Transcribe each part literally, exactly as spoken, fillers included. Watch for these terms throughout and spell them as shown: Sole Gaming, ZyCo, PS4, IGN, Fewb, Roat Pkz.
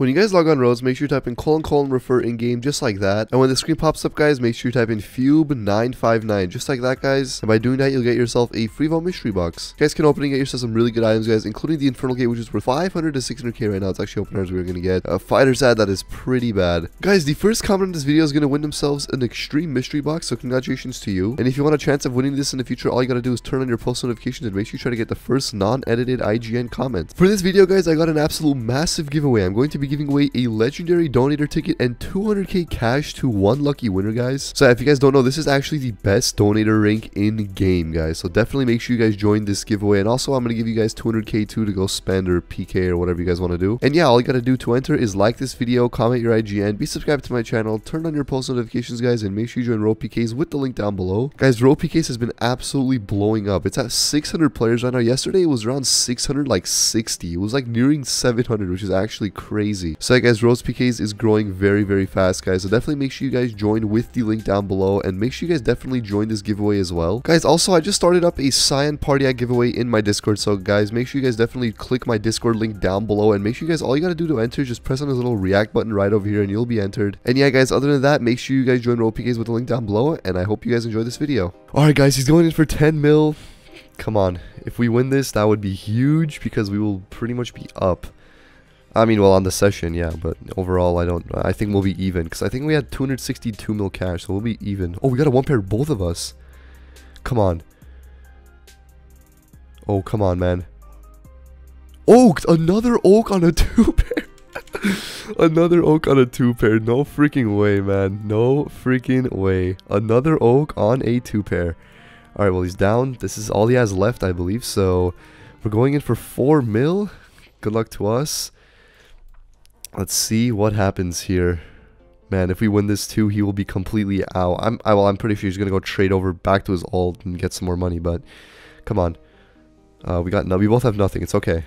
When you guys log on Roats, make sure you type in colon colon refer in game just like that. And when the screen pops up, guys, make sure you type in Fewb nine five nine just like that, guys. And by doing that, you'll get yourself a free vault mystery box. You guys can open and get yourself some really good items, guys, including the Infernal Gate, which is worth five hundred to six hundred K right now. It's actually open ours we're gonna get. A fighter's ad that is pretty bad, guys. The first comment in this video is gonna win themselves an extreme mystery box. So congratulations to you. And if you want a chance of winning this in the future, all you gotta do is turn on your post notifications and make sure you try to get the first non-edited I G N comment. For this video, guys, I got an absolute massive giveaway. I'm going to be giving away a legendary donator ticket and two hundred K cash to one lucky winner, guys. So if you guys don't know, this is actually the best donator rank in game, guys, so definitely make sure you guys join this giveaway. And also I'm gonna give you guys two hundred K too to go spend or P K or whatever you guys want to do. And yeah, all you gotta do to enter is like this video, comment your I G N, be subscribed to my channel, turn on your post notifications, guys, and make sure you join Roat Pkz with the link down below, guys. Roat Pkz has been absolutely blowing up. It's at six hundred players right now. Yesterday it was around six hundred, like sixty. It was like nearing seven hundred, which is actually crazy. So yeah, guys, Roat Pkz is growing very, very fast, guys. So definitely make sure you guys join with the link down below, and make sure you guys definitely join this giveaway as well, guys. Also, I just started up a Cyan Party Act giveaway in my Discord. So guys, make sure you guys definitely click my Discord link down below, and make sure you guys, all you gotta do to enter is just press on this little react button right over here, and you'll be entered. And yeah, guys, other than that, make sure you guys join Roat Pkz with the link down below, and I hope you guys enjoy this video. All right, guys, he's going in for ten mil. Come on, if we win this, that would be huge because we will pretty much be up. I mean, well, on the session, yeah, but overall, I don't, I think we'll be even, because I think we had two hundred sixty-two mil cash, so we'll be even. Oh, we got a one pair, both of us. Come on. Oh, come on, man. Oak, another oak on a two pair. Another oak on a two pair. No freaking way, man. No freaking way. Another oak on a two pair. All right, well, he's down. This is all he has left, I believe, so we're going in for four mil. Good luck to us. Let's see what happens here. Man, if we win this too, he will be completely out. I'm, I, well, I'm pretty sure he's going to go trade over back to his alt and get some more money, but come on. Uh, we got no, we both have nothing. It's okay.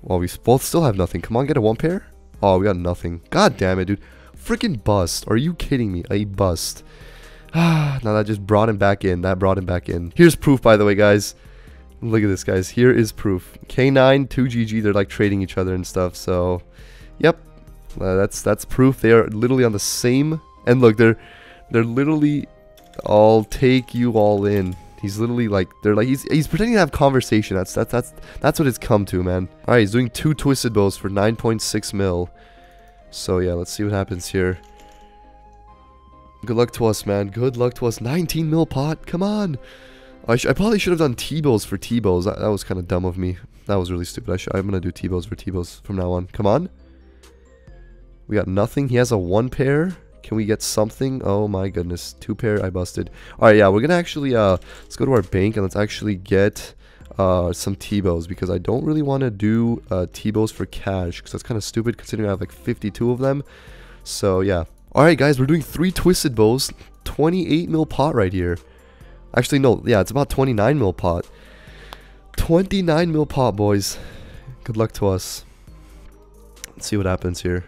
Well, we both still have nothing. Come on, get a one pair. Oh, we got nothing. God damn it, dude. Freaking bust. Are you kidding me? A bust. Ah, now that just brought him back in. That brought him back in. Here's proof, by the way, guys. Look at this, guys. Here is proof. K nine, two G G. They're like trading each other and stuff, so... Yep, uh, that's that's proof. They are literally on the same, and look, they're they're literally, I'll take you all in. He's literally like, they're like, he's he's pretending to have conversation. That's that's that's that's what it's come to, man. All right, he's doing two twisted bows for nine point six mil. So yeah, let's see what happens here. Good luck to us, man. Good luck to us. nineteen mil pot. Come on. I, sh I probably should have done T-bows for T-bows. That, that was kind of dumb of me. That was really stupid. I sh I'm gonna do T-bows for T-bows from now on. Come on. We got nothing. He has a one pair. Can we get something? Oh my goodness. Two pair. I busted. All right, yeah, we're gonna actually uh let's go to our bank and let's actually get uh some T-bows, because I don't really want to do uh T-bows for cash, because that's kind of stupid considering I have like fifty-two of them. So yeah. All right, guys, we're doing three twisted bows, twenty-eight mil pot right here. Actually, no, yeah, it's about twenty-nine mil pot. twenty-nine mil pot, boys. Good luck to us. Let's see what happens here.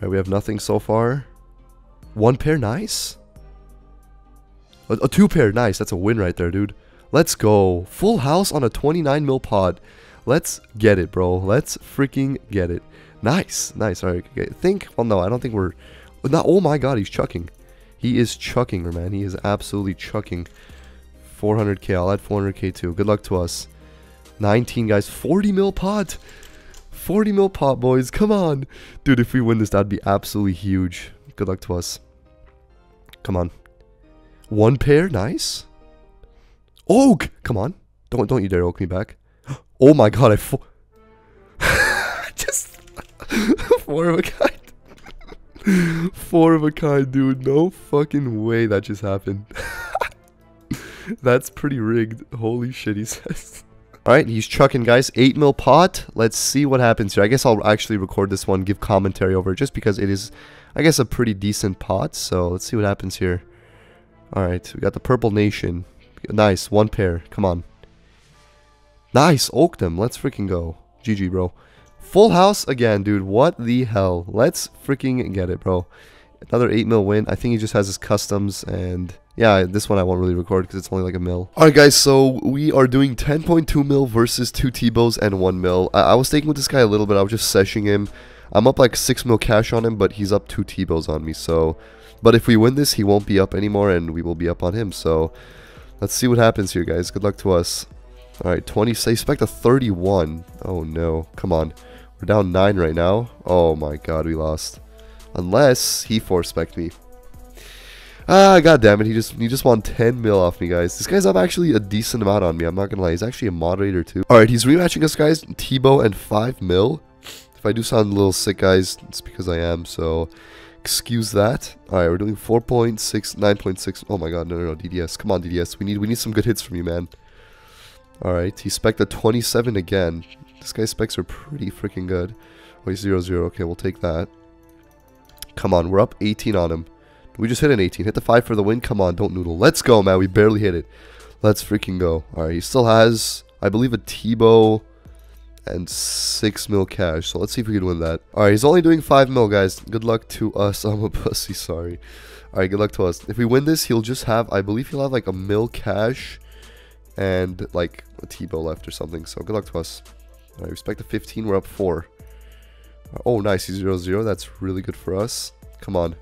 Alright, we have nothing so far. One pair, nice. A, a two pair, nice. That's a win right there, dude. Let's go. Full house on a twenty-nine mil pod. Let's get it, bro. Let's freaking get it. Nice, nice. Alright, I think, well, no, I don't think we're, not, oh my god, he's chucking. He is chucking, man. He is absolutely chucking. four hundred K, I'll add four hundred K too. Good luck to us. nineteen, guys. forty mil pod. forty mil pot, boys. Come on. Dude, if we win this, that'd be absolutely huge. Good luck to us. Come on. One pair. Nice. Oak. Come on. Don't don't you dare oak me back. Oh my god. I fo just four of a kind. Four of a kind, dude. No fucking way that just happened. That's pretty rigged. Holy shit, he says. Alright, he's chucking, guys. eight mil pot. Let's see what happens here. I guess I'll actually record this one, give commentary over it, just because it is, I guess, a pretty decent pot. So let's see what happens here. Alright, we got the Purple Nation. Nice, one pair. Come on. Nice, oak them. Let's freaking go. G G, bro. Full house again, dude. What the hell? Let's freaking get it, bro. Another eight mil win. I think he just has his customs, and yeah, this one I won't really record because it's only like a mil. Alright, guys, so we are doing ten point two mil versus two T-bows and one mil. I, I was taking with this guy a little bit. I was just seshing him. I'm up like six mil cash on him, but he's up two T-bills on me, so... But if we win this, he won't be up anymore, and we will be up on him, so... Let's see what happens here, guys. Good luck to us. Alright, twenty. Say, expect a thirty-one. Oh, no. Come on. We're down nine right now. Oh, my God. We lost. Unless he four-spec'd me. Ah, goddammit. He just he just won ten mil off me, guys. This guy's up actually a decent amount on me. I'm not gonna lie. He's actually a moderator, too. Alright, he's rematching us, guys. T-Bow and five mil. If I do sound a little sick, guys, it's because I am, so... Excuse that. Alright, we're doing four point six, nine point six. Oh my god, no, no, no, D D S. Come on, D D S. We need we need some good hits from you, man. Alright, he spec'd a twenty-seven again. This guy's specs are pretty freaking good. Oh, he's zero zero. Okay, we'll take that. Come on, we're up eighteen on him. We just hit an eighteen. Hit the five for the win. Come on, don't noodle. Let's go, man. We barely hit it. Let's freaking go. Alright, he still has, I believe, a T-Bow and six mil cash, so let's see if we can win that. Alright, he's only doing five mil, guys. Good luck to us. I'm a pussy, sorry. Alright, good luck to us. If we win this, he'll just have, I believe he'll have like a mil cash and like a T-Bow left or something, so good luck to us. Alright, respect the fifteen, we're up four. Oh, nice, he's zero zero, that's really good for us. Come on.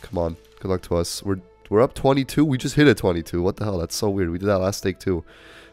Come on, good luck to us. We're, we're up twenty-two, we just hit a twenty-two. What the hell, that's so weird. We did that last take too.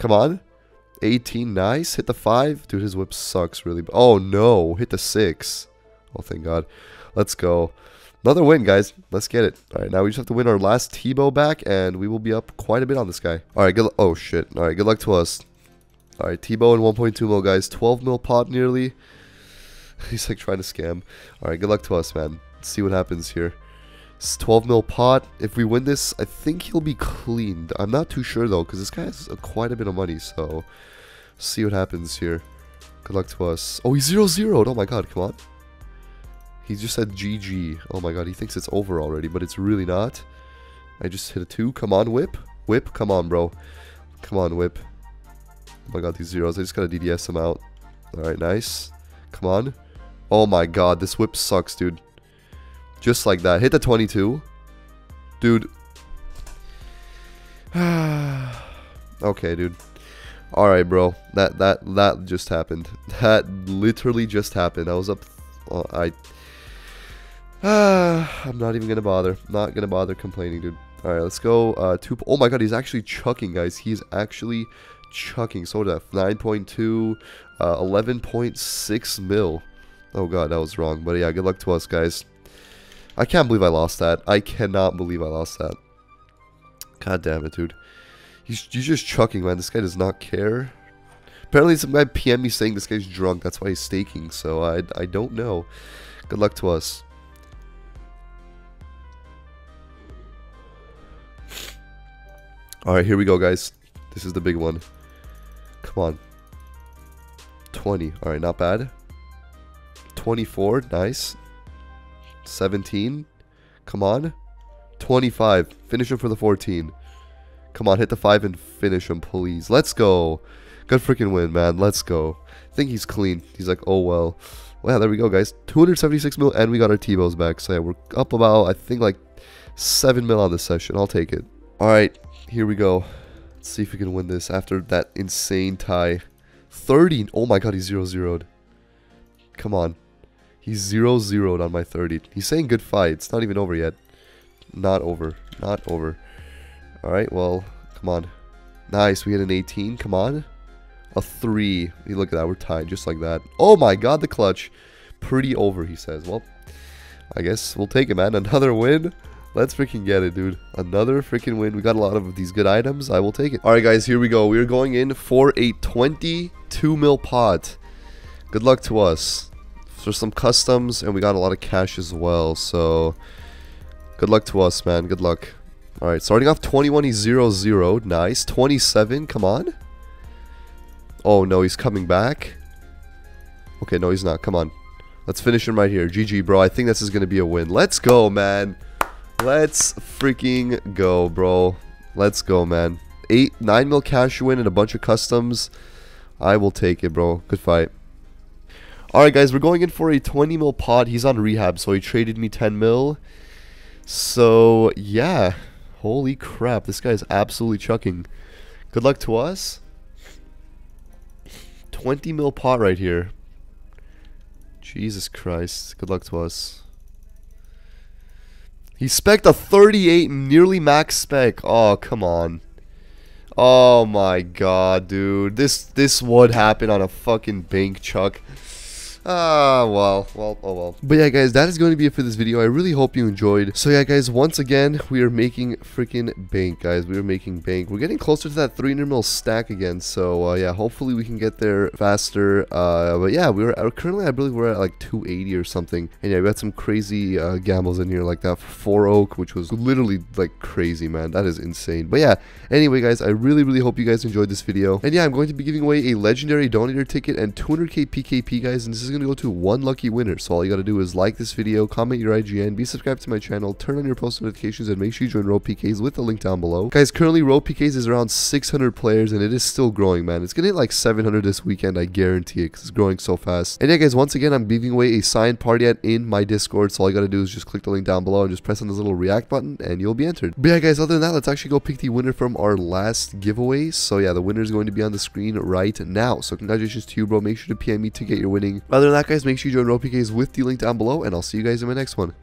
Come on. eighteen, nice. Hit the five. Dude, his whip sucks really. Oh, no. Hit the six. Oh, thank God. Let's go. Another win, guys. Let's get it. All right, now we just have to win our last T-Bow back, and we will be up quite a bit on this guy. All right, good. Oh, shit. All right, good luck to us. All right, T-Bow and one point two mil, guys. twelve mil pot nearly. He's, like, trying to scam. All right, good luck to us, man. Let's see what happens here. It's twelve mil pot. If we win this, I think he'll be cleaned. I'm not too sure, though, because this guy has a, quite a bit of money, so... See what happens here. Good luck to us. Oh, he's zero zero'd. Oh, my God. Come on. He just said G G. Oh, my God. He thinks it's over already, but it's really not. I just hit a two. Come on, whip. Whip. Come on, bro. Come on, whip. Oh, my God. These zeros. I just got to D D S him out. All right, nice. Come on. Oh, my God. This whip sucks, dude. Just like that. Hit the twenty-two. Dude. Okay, dude. Alright, bro. That that that just happened. That literally just happened. I was up... Oh, I... I'm not even gonna bother. Not gonna bother complaining, dude. Alright, let's go. Uh, two. Oh my god, he's actually chucking, guys. He's actually chucking. So def. nine point two. Uh, eleven point six mil. Oh god, that was wrong. But yeah, good luck to us, guys. I can't believe I lost that. I cannot believe I lost that. God damn it, dude. He's, he's just chucking, man. This guy does not care. Apparently, some guy P M'd me saying this guy's drunk. That's why he's staking, so I, I don't know. Good luck to us. Alright, here we go, guys. This is the big one. Come on. twenty. Alright, not bad. twenty-four. Nice. seventeen. Come on. twenty-five. Finish him for the fourteen. Come on, hit the five and finish him, please. Let's go. Good freaking win, man. Let's go. I think he's clean. He's like, oh, well. Well, yeah, there we go, guys. two hundred seventy-six mil, and we got our T-Bows back. So, yeah, we're up about, I think, like seven mil on this session. I'll take it. All right, here we go. Let's see if we can win this after that insane tie. thirty. Oh, my God, he's zero zero'd. Come on. He's zero zero'd on my thirty. He's saying good fight. It's not even over yet. Not over. Not over. Alright, well, come on. Nice. We hit an eighteen. Come on. A three. Hey, look at that. We're tied just like that. Oh my god, the clutch. Pretty over, he says. Well, I guess we'll take it, man. Another win. Let's freaking get it, dude. Another freaking win. We got a lot of these good items. I will take it. Alright, guys, here we go. We are going in for a twenty-two mil pot. Good luck to us. For some customs, and we got a lot of cash as well, so good luck to us, man. Good luck. All right, starting off twenty-one, he's zero zero'd. Nice. twenty-seven, come on. Oh no, he's coming back. Okay, no, he's not. Come on, let's finish him right here. G G, bro. I think this is gonna be a win. Let's go, man. Let's freaking go, bro. Let's go, man. Eight nine mil cash win and a bunch of customs. I will take it, bro. Good fight. Alright, guys, we're going in for a twenty mil pot. He's on rehab, so he traded me ten mil. So, yeah. Holy crap, this guy's absolutely chucking. Good luck to us. twenty mil pot right here. Jesus Christ. Good luck to us. He spec'd a thirty-eight, nearly max spec. Oh, come on. Oh my god, dude. This this would happen on a fucking bank chuck. Ah, well, well, oh well. But yeah, guys, that is going to be it for this video. I really hope you enjoyed. So yeah, guys, once again, we are making freaking bank, guys. We are making bank. We're getting closer to that three hundred mil stack again. So uh, yeah, hopefully we can get there faster. Uh, but yeah, we were currently, I believe we're at like two eighty or something. And yeah, we had some crazy uh, gambles in here like that for four oak, which was literally like crazy, man. That is insane. But yeah, anyway, guys, I really, really hope you guys enjoyed this video. And yeah, I'm going to be giving away a legendary donator ticket and two hundred K P K P, guys. And this is going to go to one lucky winner. So all you got to do is like this video, comment your I G N, be subscribed to my channel, turn on your post notifications, and make sure you join Roat Pkz with the link down below. Guys, currently Roat Pkz is around six hundred players and it is still growing, man. It's going to hit like seven hundred this weekend, I guarantee it, because it's growing so fast. And yeah, guys, once again, I'm giving away a signed party hat in my Discord. So all you got to do is just click the link down below and just press on this little react button and you'll be entered. But yeah, guys, other than that, let's actually go pick the winner from our last giveaway. So yeah, the winner is going to be on the screen right now. So congratulations to you, bro. Make sure to P M me to get your winning. Other than that, guys, make sure you join Roat Pkz with the link down below, and I'll see you guys in my next one.